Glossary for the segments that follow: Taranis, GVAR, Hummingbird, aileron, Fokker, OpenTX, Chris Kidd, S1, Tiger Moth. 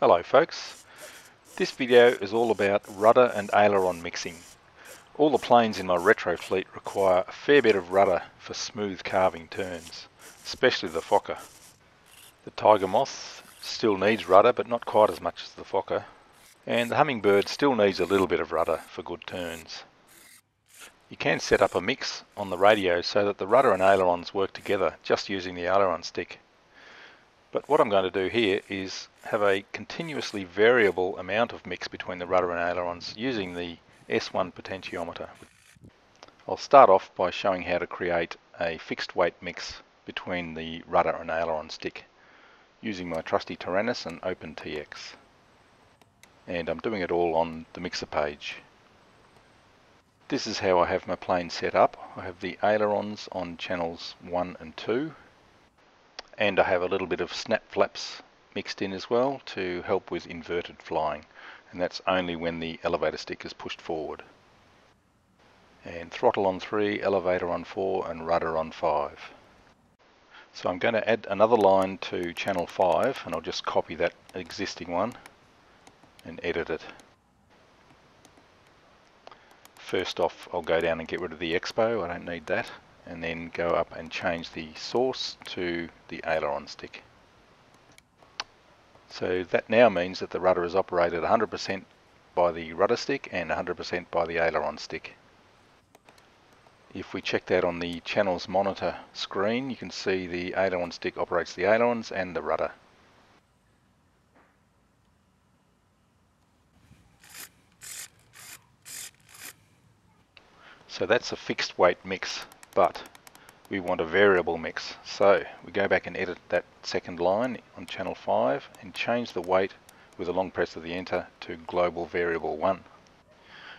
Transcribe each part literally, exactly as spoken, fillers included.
Hello folks, this video is all about rudder and aileron mixing. All the planes in my retro fleet require a fair bit of rudder for smooth carving turns, especially the Fokker. The Tiger Moth still needs rudder but not quite as much as the Fokker, and the Hummingbird still needs a little bit of rudder for good turns. You can set up a mix on the radio so that the rudder and ailerons work together just using the aileron stick. But what I'm going to do here is have a continuously variable amount of mix between the rudder and ailerons using the S one potentiometer. I'll start off by showing how to create a fixed weight mix between the rudder and aileron stick using my trusty Taranis and OpenTX. And I'm doing it all on the mixer page. This is how I have my plane set up. I have the ailerons on channels one and two. And I have a little bit of snap flaps mixed in as well to help with inverted flying, and that's only when the elevator stick is pushed forward. And throttle on three, elevator on four and rudder on five. So I'm going to add another line to channel five, and I'll just copy that existing one and edit it. First off, I'll go down and get rid of the expo, I don't need that, and then go up and change the source to the aileron stick. So that now means that the rudder is operated one hundred percent by the rudder stick and one hundred percent by the aileron stick. If we check that on the channels monitor screen, you can see the aileron stick operates the ailerons and the rudder. So that's a fixed weight mix, but we want a variable mix, so we go back and edit that second line on channel five and change the weight with a long press of the enter to global variable one.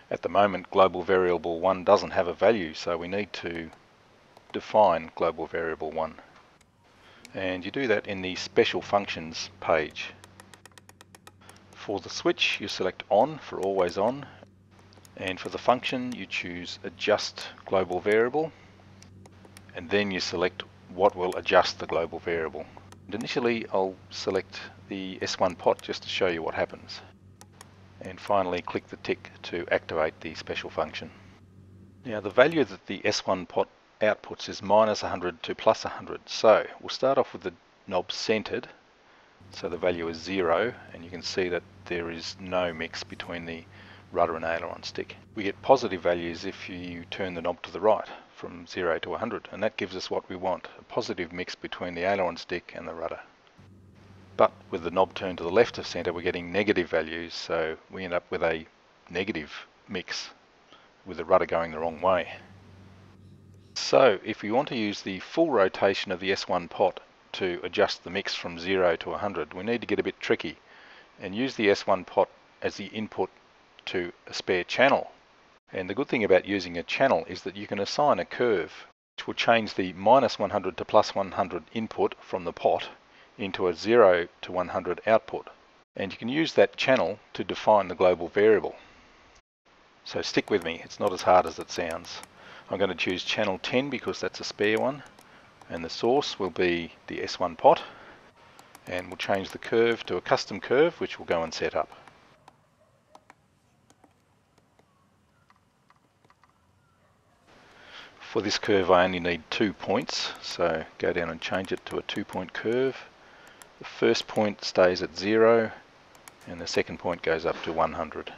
At the moment global variable one doesn't have a value, so we need to define global variable one, and you do that in the special functions page. For the switch you select on for always on, and for the function you choose adjust global variable, and then you select what will adjust the global variable. And initially I'll select the S one pot just to show you what happens. And finally click the tick to activate the special function. Now the value that the S one pot outputs is minus one hundred to plus one hundred, so we'll start off with the knob centered, so the value is zero, and you can see that there is no mix between the rudder and aileron stick. We get positive values if you turn the knob to the right from zero to one hundred, and that gives us what we want, a positive mix between the aileron stick and the rudder. But with the knob turned to the left of centre we're getting negative values, so we end up with a negative mix with the rudder going the wrong way. So if we want to use the full rotation of the S one pot to adjust the mix from zero to one hundred, we need to get a bit tricky and use the S one pot as the input to a spare channel. And the good thing about using a channel is that you can assign a curve which will change the minus one hundred to plus one hundred input from the pot into a zero to one hundred output, and you can use that channel to define the global variable. So stick with me, it's not as hard as it sounds. I'm going to choose channel ten because that's a spare one, and the source will be the S one pot, and we'll change the curve to a custom curve which we'll go and set up. For this curve I only need two points, so go down and change it to a two point curve. The first point stays at zero and the second point goes up to one hundred.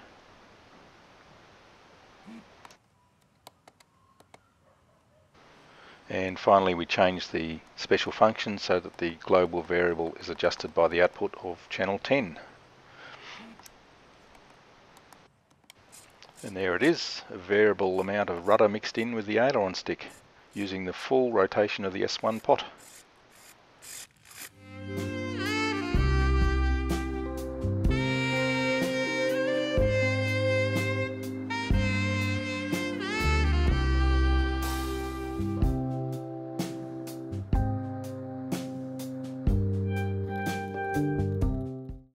And finally we change the special function so that the global variable is adjusted by the output of channel ten. And there it is, a variable amount of rudder mixed in with the aileron stick using the full rotation of the S one pot.